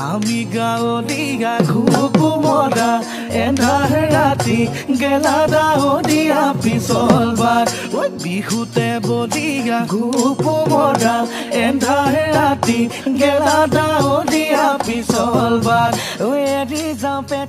Amigaudia kukumoda endahati gelada odia pisolbar bihute bodia kukumoda endahati gelada odia pisolbar we di zampe